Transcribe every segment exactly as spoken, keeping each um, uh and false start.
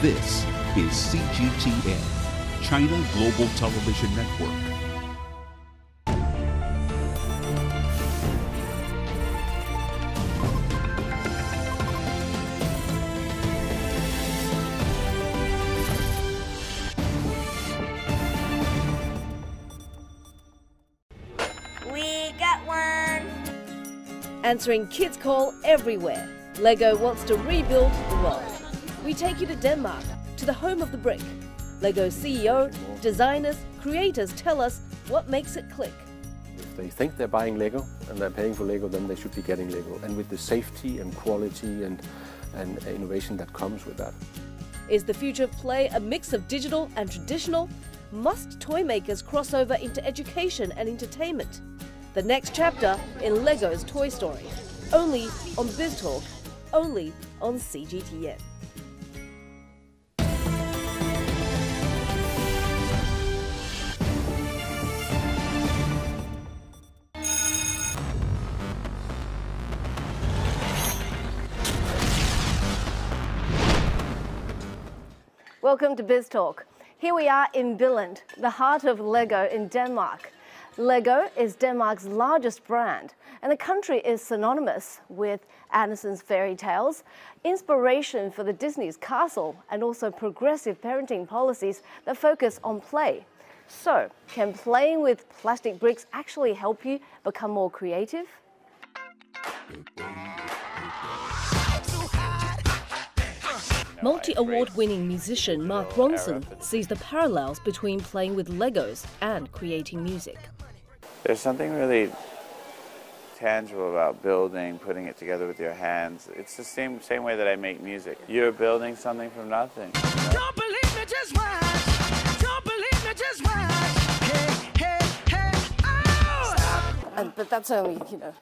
This is C G T N, China Global Television Network. Answering kids' call everywhere, LEGO wants to rebuild the world. We take you to Denmark, to the home of the brick. LEGO C E O, designers, creators tell us what makes it click. If they think they're buying LEGO and they're paying for LEGO, then they should be getting LEGO. And with the safety and quality and, and innovation that comes with that. Is the future of play a mix of digital and traditional? Must toy makers cross over into education and entertainment? The next chapter in LEGO's Toy Story. Only on BizTalk, only on C G T N. Welcome to BizTalk. Here we are in Billund, the heart of LEGO in Denmark. LEGO is Denmark's largest brand, and the country is synonymous with Andersen's fairy tales, inspiration for the Disney's castle, and also progressive parenting policies that focus on play. So, can playing with plastic bricks actually help you become more creative? Multi-award-winning musician Mark Bronson sees the parallels between playing with Legos and creating music. There's something really tangible about building, putting it together with your hands. It's the same same way that I make music. You're building something from nothing. Don't believe me, just watch. Don't believe me, just watch. Hey, hey, hey, oh! And, but that's only, you know,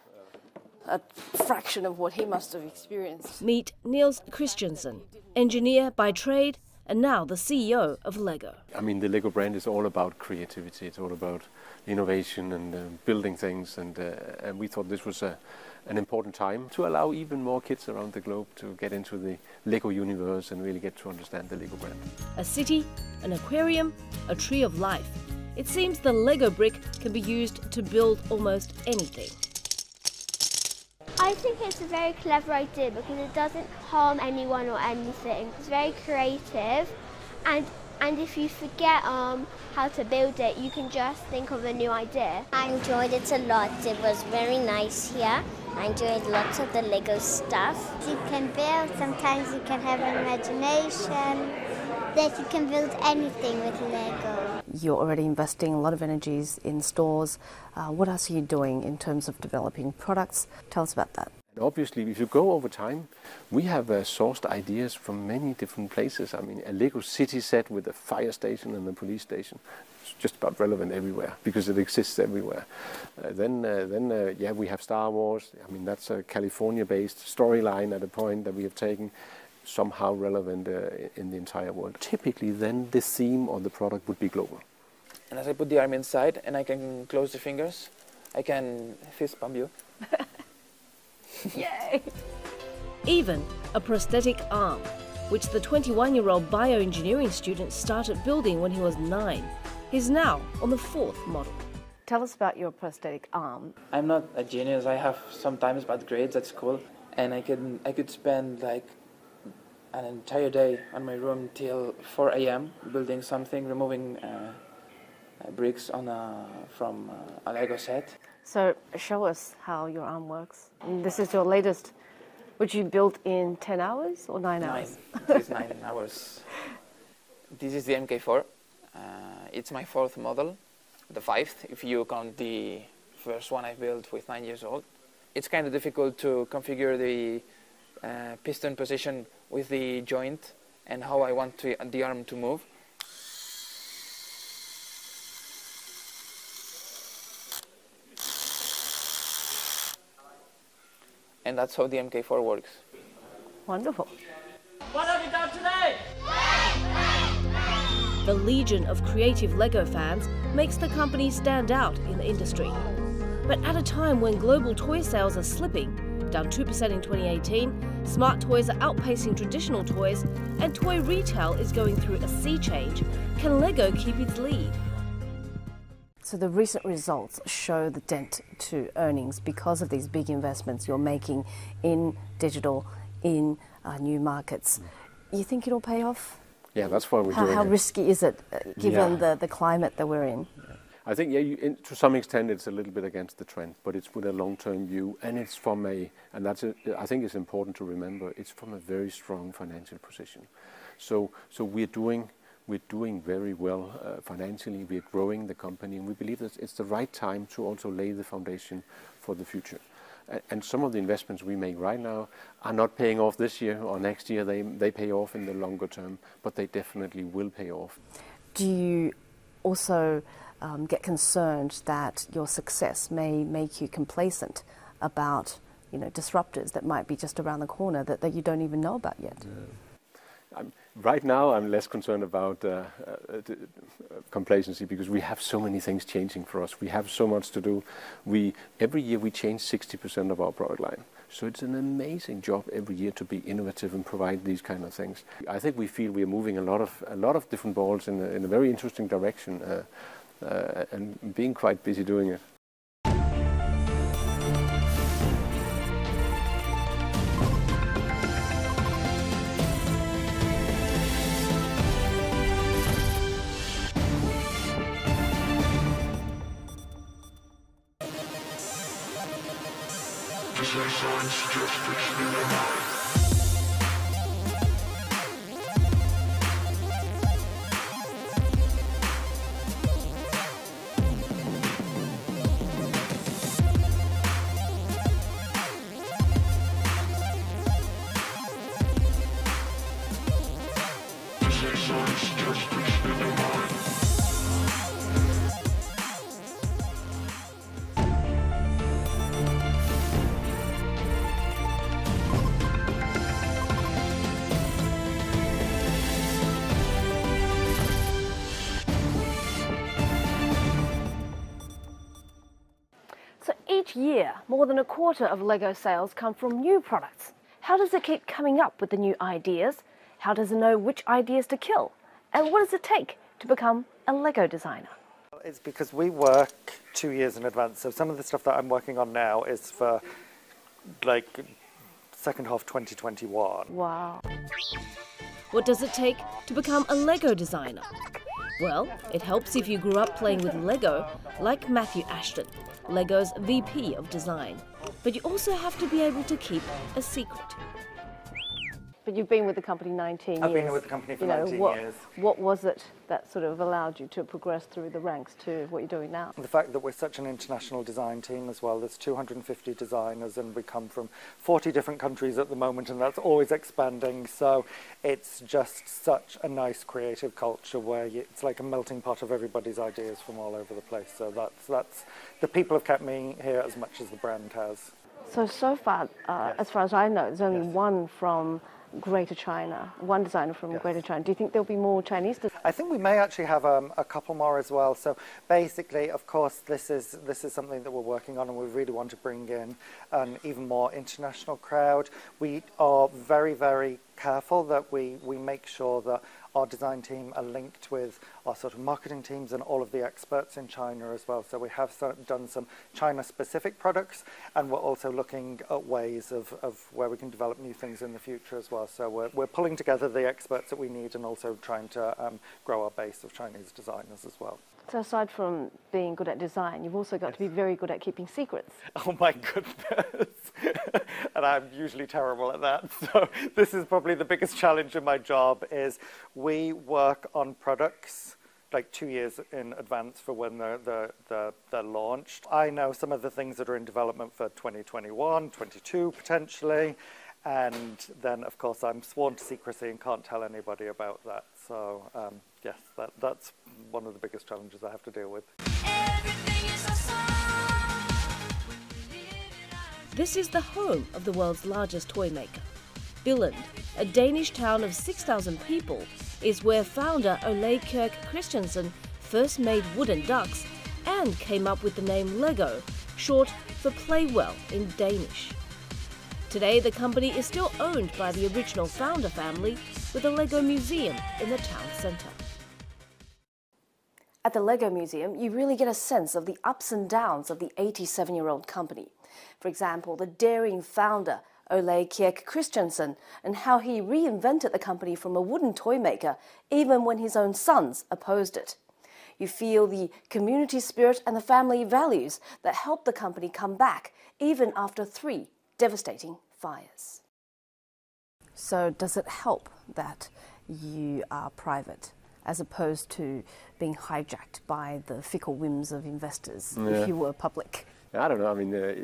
a fraction of what he must have experienced. Meet Niels Christiansen, engineer by trade and now the C E O of LEGO. I mean, the LEGO brand is all about creativity. It's all about innovation and uh, building things, and, uh, and we thought this was a, an important time to allow even more kids around the globe to get into the LEGO universe and really get to understand the LEGO brand. A city, an aquarium, a tree of life. It seems the LEGO brick can be used to build almost anything. I think it's a very clever idea because it doesn't harm anyone or anything. It's very creative, and and if you forget um how to build it, you can just think of a new idea. I enjoyed it a lot. It was very nice here. I enjoyed lots of the LEGO stuff. You can build, sometimes you can have an imagination, that you can build anything with LEGO. You're already investing a lot of energies in stores. Uh, what else are you doing in terms of developing products? Tell us about that. Obviously, if you go over time, we have uh, sourced ideas from many different places. I mean, a LEGO city set with a fire station and a police station. It's just about relevant everywhere because it exists everywhere. Uh, then, uh, then uh, yeah, we have Star Wars. I mean, that's a California-based storyline at a point that we have taken somehow relevant uh, in the entire world. Typically, then, the theme or the product would be global. And as I put the arm inside and I can close the fingers, I can fist bump you. Yay! Even a prosthetic arm, which the twenty-one-year-old bioengineering student started building when he was nine. He's now on the fourth model. Tell us about your prosthetic arm. I'm not a genius. I have sometimes bad grades at school, and I could, I could spend like an entire day on my room till four A M building something, removing uh, bricks on a, from a LEGO set. So show us how your arm works. This is your latest, which you built in ten hours or nine, nine. hours? It's nine hours. This is the M K four. Uh, it's my fourth model, the fifth, if you count the first one I built with nine years old. It's kind of difficult to configure the uh, piston position with the joint and how I want to, the arm to move. And that's how the M K four works. Wonderful. What have you done today? The legion of creative LEGO fans makes the company stand out in the industry. But at a time when global toy sales are slipping, down two percent in twenty eighteen, Smart toys are outpacing traditional toys, and toy retail is going through a sea change. Can LEGO keep its lead? So the recent results show the dent to earnings because of these big investments you're making in digital, in uh, new markets. You think it'll pay off? Yeah, that's why we're how, doing how it. How risky is it, uh, given yeah. the, the climate that we're in? Yeah. I think, yeah, you, in, to some extent it's a little bit against the trend, but it's with a long-term view, and it's from a, and that's a, I think it's important to remember, it's from a very strong financial position. So, so we're doing We're doing very well uh, financially, we're growing the company, and we believe that it's the right time to also lay the foundation for the future. A and some of the investments we make right now are not paying off this year or next year. They, they pay off in the longer term, but they definitely will pay off. Do you also um, get concerned that your success may make you complacent about, you know, disruptors that might be just around the corner that, that you don't even know about yet? Yeah. I'm, right now, I'm less concerned about uh, uh, d uh, complacency because we have so many things changing for us. We have so much to do. We every year we change sixty percent of our product line, so it's an amazing job every year to be innovative and provide these kind of things. I think we feel we are moving a lot of a lot of different balls in a, in a very interesting direction, uh, uh, and being quite busy doing it. Year, more than a quarter of LEGO sales come from new products. How does it keep coming up with the new ideas? How does it know which ideas to kill? And what does it take to become a LEGO designer? It's because we work two years in advance. So some of the stuff that I'm working on now is for like second half twenty twenty-one. Wow. What does it take to become a LEGO designer? Well, it helps if you grew up playing with LEGO, like Matthew Ashton, LEGO's V P of Design. But you also have to be able to keep a secret. But you've been with the company nineteen years. I've been with the company for nineteen years. What was it that sort of allowed you to progress through the ranks to what you're doing now? The fact that we're such an international design team as well. There's two hundred fifty designers and we come from forty different countries at the moment, and that's always expanding. So it's just such a nice creative culture where you, it's like a melting pot of everybody's ideas from all over the place. So that's, that's the people have kept me here as much as the brand has. So, so far, uh, yes. as far as I know, there's only yes. one from Greater China, one designer from yes. Greater China. Do you think there'll be more Chinese designers? I think we may actually have um, a couple more as well. So basically, of course, this is this is something that we're working on, and we really want to bring in an even more international crowd. We are very, very careful that we, we make sure that our design team are linked with our sort of marketing teams and all of the experts in China as well. So we have done some China-specific products, and we're also looking at ways of, of where we can develop new things in the future as well. So we're, we're pulling together the experts that we need and also trying to um, grow our base of Chinese designers as well. So aside from being good at design, you've also got yes. to be very good at keeping secrets. Oh my goodness. And I'm usually terrible at that. So this is probably the biggest challenge in my job is we work on products like two years in advance for when they're, they're, they're, they're launched. I know some of the things that are in development for twenty twenty-one, twenty-two potentially. And then, of course, I'm sworn to secrecy and can't tell anybody about that. So, um, yes, that, that's one of the biggest challenges I have to deal with. This is the home of the world's largest toy maker. Billund, a Danish town of six thousand people, is where founder Ole Kirk Christiansen first made wooden ducks and came up with the name LEGO, short for play well in Danish. Today, the company is still owned by the original founder family, with a LEGO museum in the town centre. At the LEGO Museum, you really get a sense of the ups and downs of the eighty-seven-year-old company. For example, the daring founder, Ole Kirk Christiansen, and how he reinvented the company from a wooden toy maker, even when his own sons opposed it. You feel the community spirit and the family values that helped the company come back, even after three devastating fires. So does it help that you are private, as opposed to being hijacked by the fickle whims of investors, yeah, if you were public? I don't know. I mean, uh,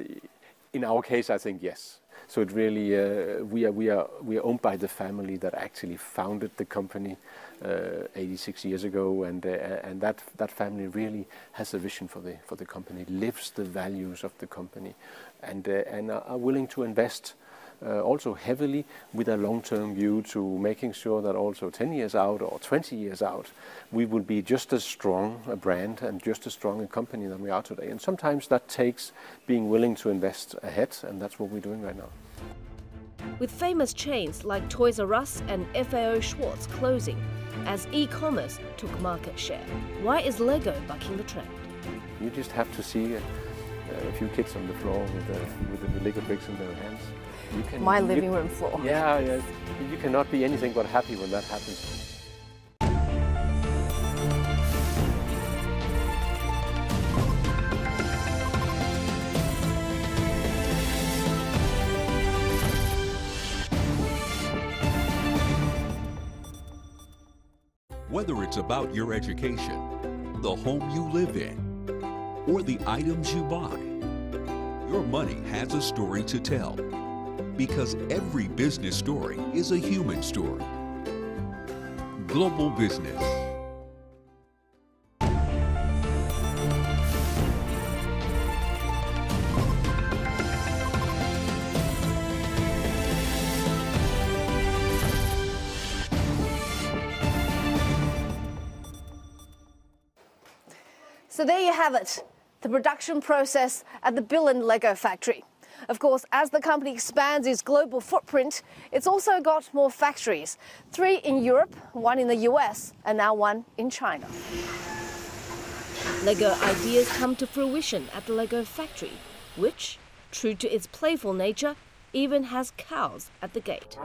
in our case, I think yes. So it really, uh, we are we are we are owned by the family that actually founded the company uh, eighty-six years ago, and uh, and that that family really has a vision for the for the company, lives the values of the company, and uh, and are willing to invest. Uh, also heavily with a long-term view to making sure that also ten years out or twenty years out, we will be just as strong a brand and just as strong a company than we are today. And sometimes that takes being willing to invest ahead, and that's what we're doing right now. With famous chains like Toys R Us and F A O Schwartz closing, as e-commerce took market share, why is LEGO bucking the trend? You just have to see a, a few kids on the floor with the, with the, the LEGO bricks in their hands. You can, My living you, room floor. Yeah, yeah, you cannot be anything but happy when that happens. Whether it's about your education, the home you live in, or the items you buy, your money has a story to tell. Because every business story is a human story. Global Business. So there you have it, the production process at the Billund LEGO factory. Of course, as the company expands its global footprint, it's also got more factories. Three in Europe, one in the U S, and now one in China. LEGO ideas come to fruition at the LEGO factory, which, true to its playful nature, even has cows at the gate.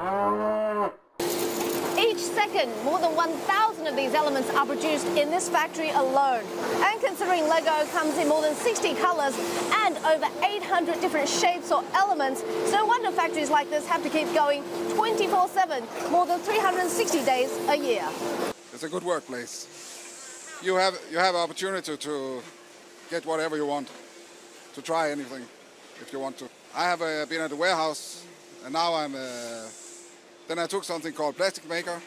Each second, more than one thousand of these elements are produced in this factory alone. And considering LEGO comes in more than sixty colours and over eight hundred different shapes or elements, so no wonder factories like this have to keep going twenty-four seven, more than three hundred sixty days a year. It's a good workplace. You have, you have an opportunity to get whatever you want, to try anything if you want to. I have uh, been at the warehouse, and now I'm... Uh, Then I took something called plastic maker,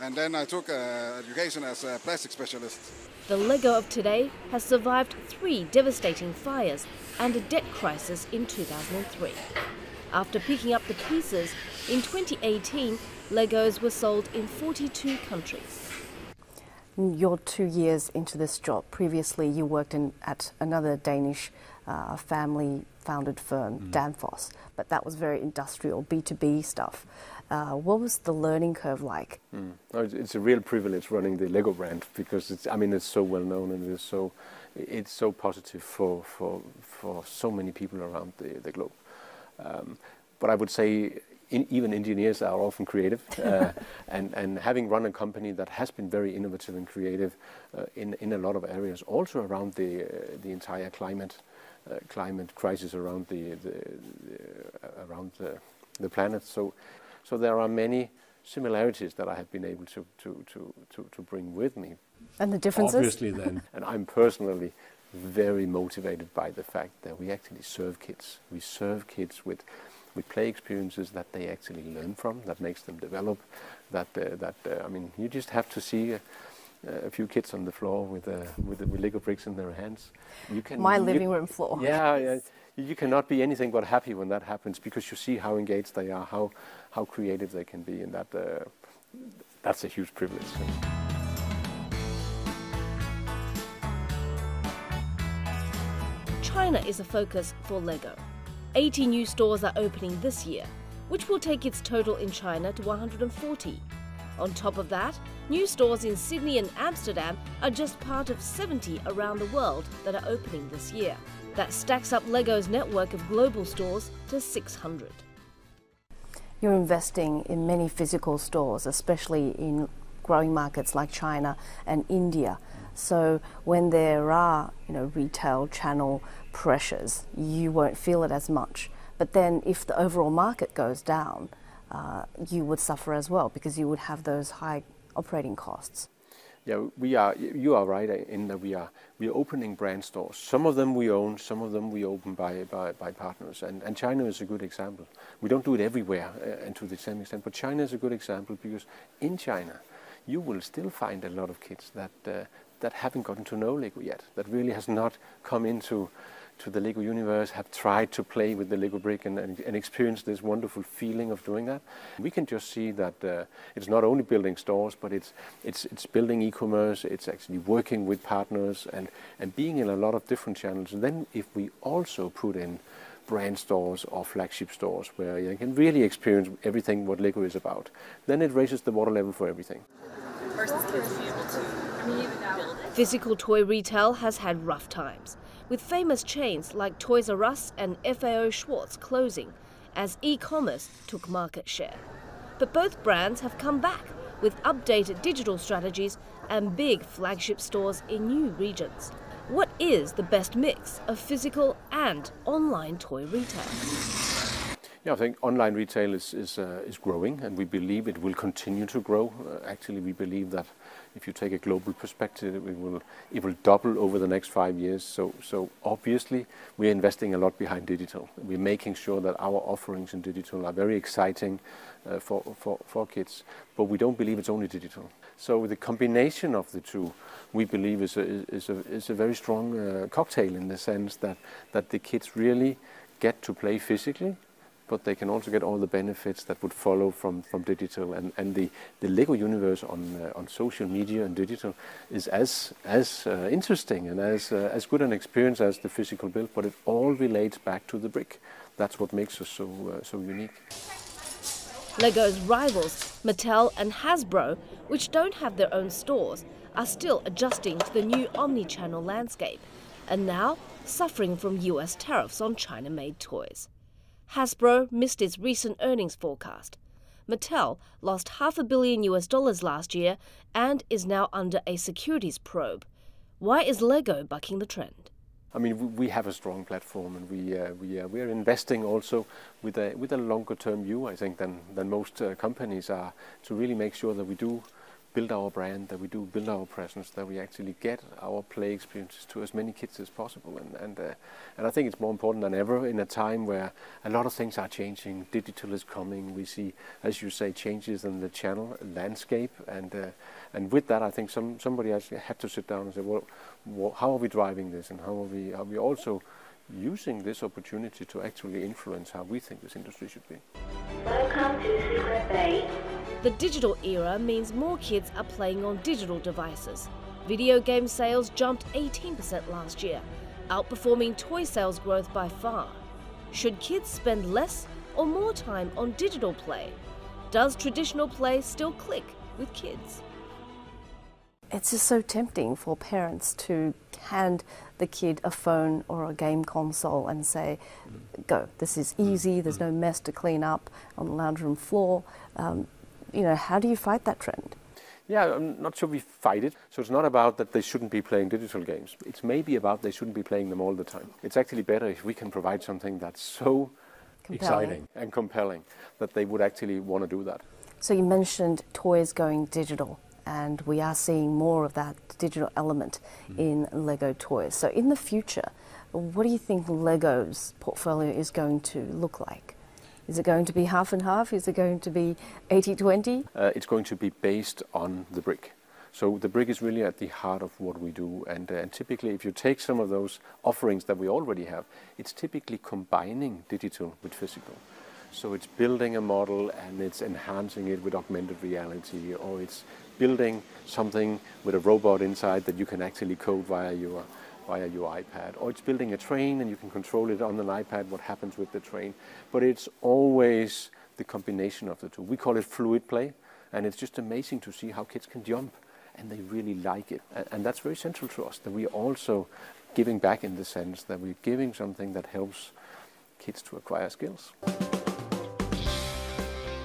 and then I took uh, education as a plastic specialist. The LEGO of today has survived three devastating fires and a debt crisis in two thousand three. After picking up the pieces, in twenty eighteen, LEGOs were sold in forty-two countries. You're two years into this job. Previously, you worked in, at another Danish uh, family-founded firm, mm. Danfoss, but that was very industrial, B two B stuff. Uh, what was the learning curve like? Mm. No, it's, it's a real privilege running the LEGO brand, because it's, I mean, it's so well known, and it's so, it's so positive for, for, for so many people around the, the globe. Um, but I would say in, even engineers are often creative, uh, and, and having run a company that has been very innovative and creative uh, in, in a lot of areas, also around the, uh, the entire climate, uh, climate crisis around the, the, the, uh, around the, the planet. So. So there are many similarities that I have been able to, to, to, to, to bring with me. And the differences? Obviously then. And I'm personally very motivated by the fact that we actually serve kids. We serve kids with, with play experiences that they actually learn from, that makes them develop, that, uh, that uh, I mean, you just have to see uh, a few kids on the floor with, uh, with, with LEGO bricks in their hands. You can, My living you, room floor. Yeah, yeah. You cannot be anything but happy when that happens, because you see how engaged they are, how, how creative they can be, and that, uh, that's a huge privilege. China is a focus for LEGO. eighty new stores are opening this year, which will take its total in China to one hundred forty. On top of that, new stores in Sydney and Amsterdam are just part of seventy around the world that are opening this year. That stacks up LEGO's network of global stores to six hundred. You're investing in many physical stores, especially in growing markets like China and India. So when there are, you know, retail channel pressures, you won't feel it as much. But then if the overall market goes down, Uh, you would suffer as well, because you would have those high operating costs. Yeah, we are. You are right in that we are we are opening brand stores. Some of them we own, some of them we open by by, by partners. And, and China is a good example. We don't do it everywhere, uh, and to the same extent. But China is a good example, because in China, you will still find a lot of kids that uh, that haven't gotten to know LEGO yet. That really has not come into. to the LEGO universe, have tried to play with the LEGO brick and, and, and experience this wonderful feeling of doing that. We can just see that uh, it's not only building stores, but it's it's it's building e-commerce, it's actually working with partners and, and being in a lot of different channels. And then if we also put in brand stores or flagship stores where you can really experience everything what LEGO is about, then it raises the water level for everything. Versus kids being able to, I mean, build it. Physical toy retail has had rough times, with famous chains like Toys R Us and F A O Schwartz closing as e-commerce took market share. But both brands have come back with updated digital strategies and big flagship stores in new regions. What is the best mix of physical and online toy retail? Yeah, I think online retail is is, uh, is growing, and we believe it will continue to grow. Uh, actually, we believe that if you take a global perspective, it will it will double over the next five years. So so obviously, we're investing a lot behind digital. We're making sure that our offerings in digital are very exciting uh, for, for for kids. But we don't believe it's only digital. So the combination of the two, we believe, is a, is a is a very strong uh, cocktail, in the sense that that the kids really get to play physically, but they can also get all the benefits that would follow from, from digital. And, and the, the LEGO universe on uh, on social media and digital is as as uh, interesting and as, uh, as good an experience as the physical build, but it all relates back to the brick. That's what makes us so, uh, so unique. LEGO's rivals, Mattel and Hasbro, which don't have their own stores, are still adjusting to the new omni-channel landscape, and now suffering from U S tariffs on China-made toys. Hasbro missed its recent earnings forecast. Mattel lost half a billion U S dollars last year and is now under a securities probe. Why is LEGO bucking the trend? I mean, we have a strong platform, and we uh, we uh, we are investing also with a with a longer term view, I think, than than most uh, companies are, to really make sure that we do build our brand, that we do build our presence, that we actually get our play experiences to as many kids as possible. And and, uh, and I think it's more important than ever in a time where a lot of things are changing. Digital is coming. We see, as you say, changes in the channel landscape. And uh, and with that, I think some somebody actually had to sit down and say, well, well, how are we driving this, and how are we are we also using this opportunity to actually influence how we think this industry should be. Welcome to Secret Bay. The digital era means more kids are playing on digital devices. Video game sales jumped eighteen percent last year, outperforming toy sales growth by far. Should kids spend less or more time on digital play? Does traditional play still click with kids? It's just so tempting for parents to hand the kid a phone or a game console and say, go, this is easy, there's no mess to clean up on the lounge room floor. Um, you know, how do you fight that trend? Yeah, I'm not sure we fight it. So it's not about that they shouldn't be playing digital games. It's maybe about they shouldn't be playing them all the time. It's actually better if we can provide something that's so compelling. Exciting and compelling that they would actually want to do that. So you mentioned toys going digital, and we are seeing more of that digital element mm. in LEGO toys. So in the future, what do you think LEGO's portfolio is going to look like? Is it going to be half and half? Is it going to be eighty twenty? Uh, it's going to be based on the brick. So the brick is really at the heart of what we do. And, uh, and typically, if you take some of those offerings that we already have, it's typically combining digital with physical. So it's building a model and it's enhancing it with augmented reality, or it's building something with a robot inside that you can actually code via your via your iPad, or it's building a train and you can control it on an iPad, what happens with the train. But it's always the combination of the two. We call it fluid play, and it's just amazing to see how kids can jump, and they really like it. And that's very central to us, that we're also giving back in the sense that we're giving something that helps kids to acquire skills.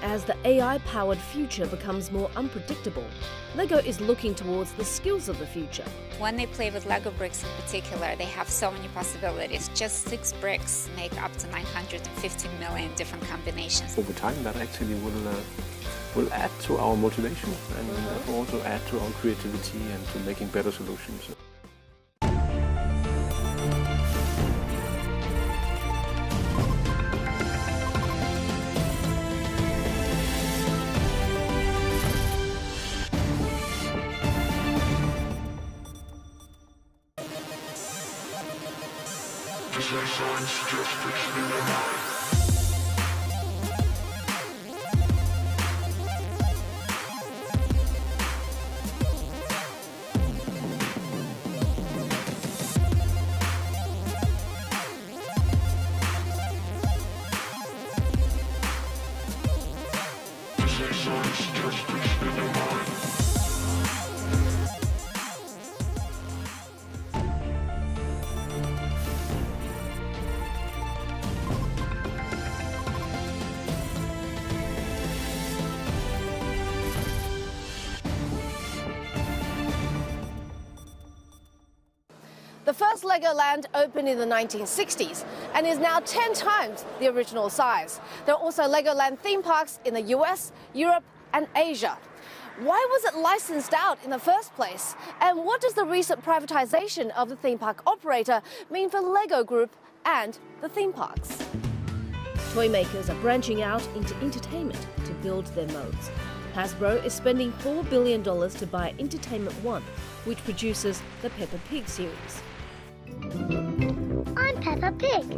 As the A I-powered future becomes more unpredictable, LEGO is looking towards the skills of the future. When they play with LEGO bricks in particular, they have so many possibilities. Just six bricks make up to nine hundred fifty million different combinations. Over time, that actually will, uh, will add to our motivation and mm-hmm. also add to our creativity and to making better solutions. The first LEGOland opened in the nineteen sixties and is now ten times the original size. There are also LEGOland theme parks in the U S, Europe and Asia. Why was it licensed out in the first place? And what does the recent privatization of the theme park operator mean for LEGO Group and the theme parks? Toy makers are branching out into entertainment to build their modes. Hasbro is spending four billion dollars to buy Entertainment One, which produces the Peppa Pig series. I'm Peppa Pig.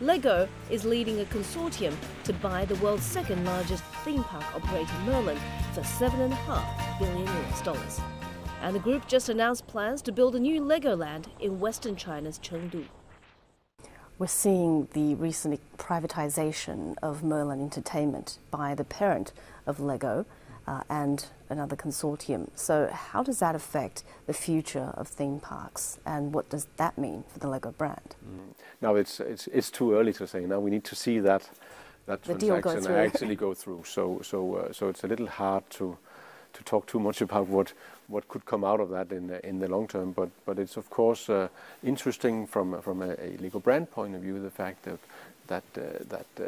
LEGO is leading a consortium to buy the world's second largest theme park operator, Merlin, for seven and a half billion US dollars. And the group just announced plans to build a new LEGOland in western China's Chengdu. We're seeing the recent privatization of Merlin Entertainment by the parent of LEGO, Uh, and another consortium. So how does that affect the future of theme parks, and what does that mean for the LEGO brand? Mm. Now it's, it's, it's too early to say. Now we need to see that, that the transaction deal actually go through. So, so, uh, so it's a little hard to, to talk too much about what, what could come out of that in, uh, in the long term. But, but it's of course uh, interesting from, from a, a LEGO brand point of view, the fact that, that, uh, that, uh,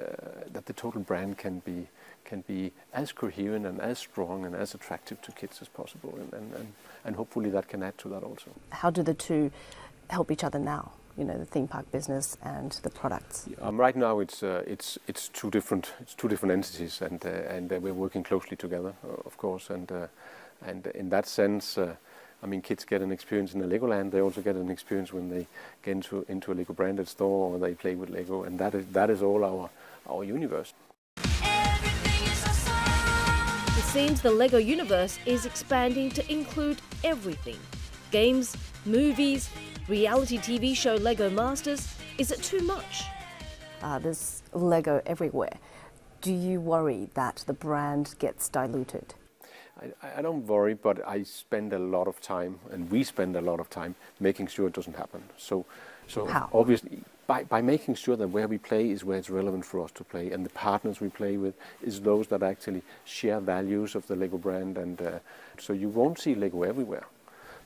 that the total brand can be can be as coherent and as strong and as attractive to kids as possible, and, and, and, and hopefully that can add to that also. How do the two help each other now, you know, the theme park business and the products? Um, right now it's, uh, it's, it's, two different, it's two different entities, and, uh, and uh, we're working closely together, uh, of course, and, uh, and in that sense, uh, I mean, kids get an experience in a LEGOland. They also get an experience when they get into, into a LEGO branded store, or they play with LEGO, and that is, that is all our, our universe. It seems the LEGO universe is expanding to include everything. Games, movies, reality T V show LEGO Masters. Is it too much? Uh, there's LEGO everywhere. Do you worry that the brand gets diluted? I, I don't worry, but I spend a lot of time, and we spend a lot of time, making sure it doesn't happen. So, so how? Obviously, By, by making sure that where we play is where it's relevant for us to play, and the partners we play with is those that actually share values of the LEGO brand, and uh, so you won't see LEGO everywhere,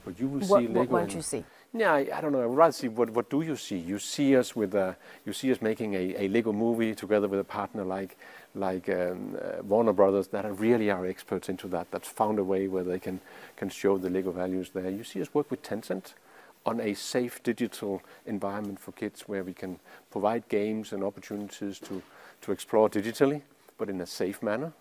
but you will what, see LEGO. What won't you see? Yeah, I, I don't know. I would rather see what, what do you see? You see us with a, you see us making a, a LEGO movie together with a partner like like um, uh, Warner Brothers, that are really are experts into that. That's found a way where they can can show the LEGO values there. You see us work with Tencent on a safe digital environment for kids, where we can provide games and opportunities to, to explore digitally, but in a safe manner.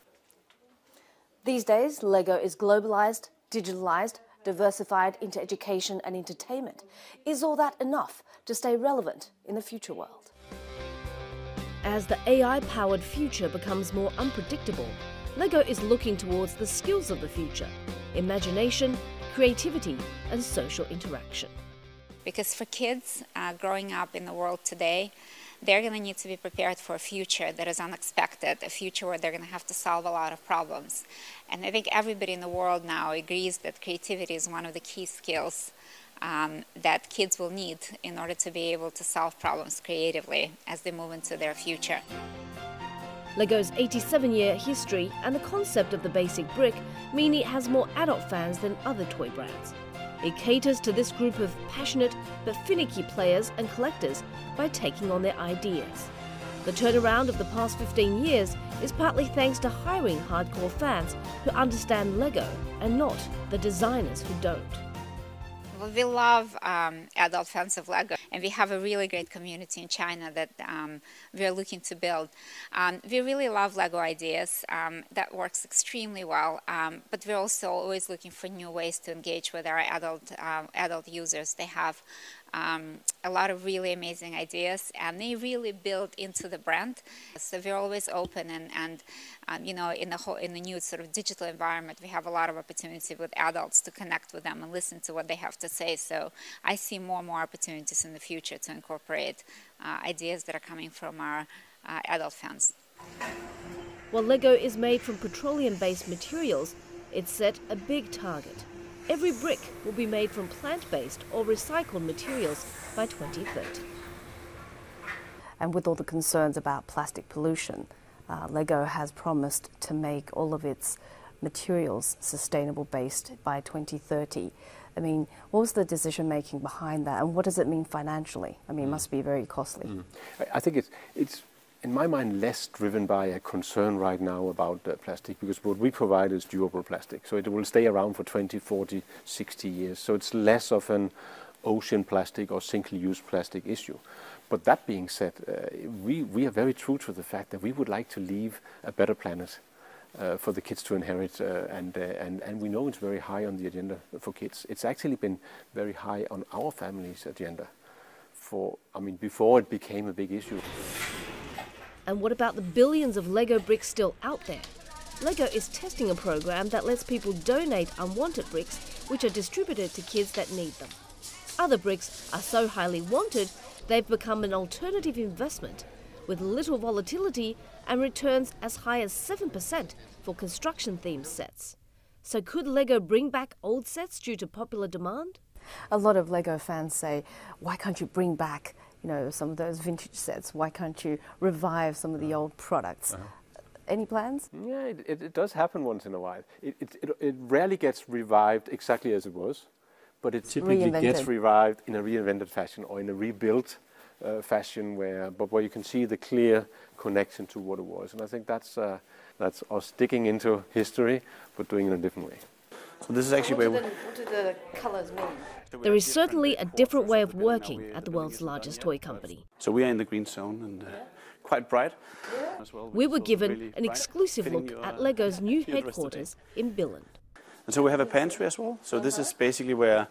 These days, LEGO is globalized, digitalized, diversified into education and entertainment. Is all that enough to stay relevant in the future world? As the A I-powered future becomes more unpredictable, LEGO is looking towards the skills of the future: imagination, creativity and social interaction. Because for kids uh, growing up in the world today, they're going to need to be prepared for a future that is unexpected, a future where they're going to have to solve a lot of problems. And I think everybody in the world now agrees that creativity is one of the key skills um, that kids will need in order to be able to solve problems creatively as they move into their future. LEGO's eighty-seven year history and the concept of the basic brick mean it has more adult fans than other toy brands. It caters to this group of passionate but finicky players and collectors by taking on their ideas. The turnaround of the past fifteen years is partly thanks to hiring hardcore fans who understand LEGO and not the designers who don't. Well, we love um, adult fans of LEGO, and we have a really great community in China that um, we are looking to build. Um, we really love LEGO Ideas. Um, that works extremely well, um, but we're also always looking for new ways to engage with our adult, um, adult users. They have um, a lot of really amazing ideas, and they really build into the brand. So we're always open, and, and um, you know, in the, whole, in the new sort of digital environment, we have a lot of opportunity with adults to connect with them and listen to what they have to say. So I see more and more opportunities in the future to incorporate uh, ideas that are coming from our uh, adult fans. While LEGO is made from petroleum-based materials, it's set a big target. Every brick will be made from plant-based or recycled materials by twenty thirty. And with all the concerns about plastic pollution, uh, LEGO has promised to make all of its materials sustainable-based by twenty thirty. I mean, what was the decision-making behind that, and what does it mean financially? I mean, it must be very costly. Mm. I think it's, it's, in my mind, less driven by a concern right now about uh, plastic, because what we provide is durable plastic, so it will stay around for twenty, forty, sixty years. So it's less of an ocean plastic or single-use plastic issue. But that being said, uh, we, we are very true to the fact that we would like to leave a better planet Uh, for the kids to inherit, uh, and, uh, and, and we know it's very high on the agenda for kids. It's actually been very high on our family's agenda for, I mean, before it became a big issue. And what about the billions of LEGO bricks still out there? LEGO is testing a program that lets people donate unwanted bricks, which are distributed to kids that need them. Other bricks are so highly wanted, they've become an alternative investment, with little volatility and returns as high as seven percent for construction-themed sets. So could LEGO bring back old sets due to popular demand? A lot of LEGO fans say, why can't you bring back, you know, some of those vintage sets? Why can't you revive some of the old products? Uh-huh. Any plans? Yeah, it, it, it does happen once in a while. It, it, it, it rarely gets revived exactly as it was, but it typically reinvented. gets revived in a reinvented fashion or in a rebuilt Uh, fashion, where but where you can see the clear connection to what it was, and I think that's uh, that's us sticking into history but doing it in a different way. So this is actually what, where do the, what do the colours mean? There is certainly a different way of working at the world's largest toy company. So we are in the green zone and uh, quite bright. Yeah. As well, we were given really an exclusive look your, uh, at LEGO's new headquarters in Billund. And so we have a pantry as well. So uh-huh. This is basically where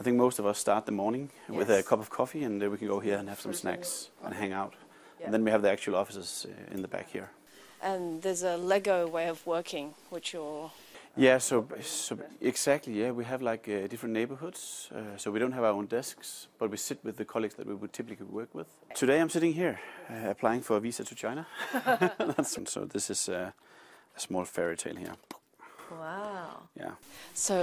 I think most of us start the morning yes. with a cup of coffee, and then we can go here and have some snacks and hang out. Yeah. And then we have the actual offices in the back here. And there's a LEGO way of working, which you're... Yeah, so, so exactly, yeah. We have like uh, different neighborhoods, uh, so we don't have our own desks, but we sit with the colleagues that we would typically work with. Today I'm sitting here, uh, applying for a visa to China. That's, so this is uh, a small fairy tale here. Wow. Yeah. So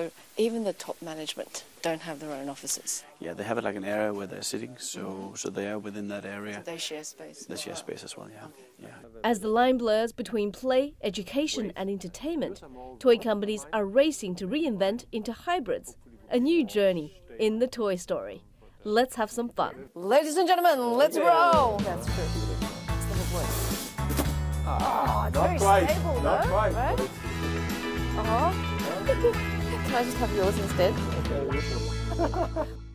even the top management don't have their own offices? Yeah, they have like an area where they're sitting, so, mm-hmm. so they are within that area. So they share space? They share well. space as well, yeah. Okay. yeah. As the line blurs between play, education and entertainment, toy companies are racing to reinvent into hybrids. A new journey in the toy story. Let's have some fun. Ladies and gentlemen, let's roll! That's good. That's the whole voice. Ah, oh, not very quite. stable, not though, quite. Right? Uh-huh. Can I just have yours instead?